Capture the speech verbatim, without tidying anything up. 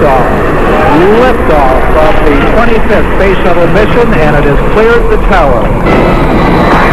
liftoff, liftoff of the twenty-fifth Space Shuttle mission, and it has cleared the tower.